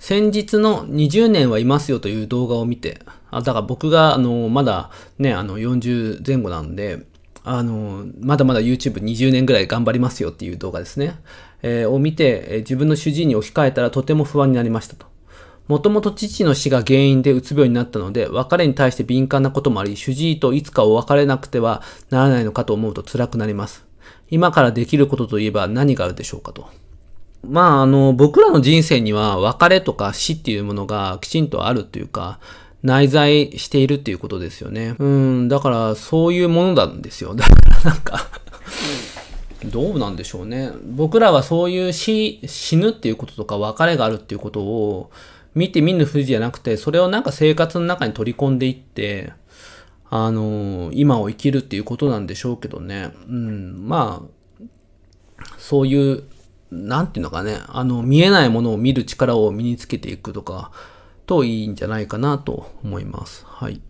先日の20年はいますよという動画を見て、だから僕がまだね、40前後なんで、まだまだ YouTube20 年ぐらい頑張りますよっていう動画ですね。を見て、自分の主治医に置き換えたらとても不安になりましたと。もともと父の死が原因でうつ病になったので、別れに対して敏感なこともあり、主治医といつかお別れなくてはならないのかと思うと辛くなります。今からできることといえば何があるでしょうかと。まあ、僕らの人生には別れとか死っていうものがきちんとあるというか、内在しているっていうことですよね。だからそういうものなんですよ。だからなんか、どうなんでしょうね。僕らはそういう死ぬっていうこととか別れがあるっていうことを、見て見ぬふりじゃなくて、それをなんか生活の中に取り込んでいって、今を生きるっていうことなんでしょうけどね。まあ、そういう、なんていうのかね、見えないものを見る力を身につけていくとか、といいんじゃないかなと思います。はい。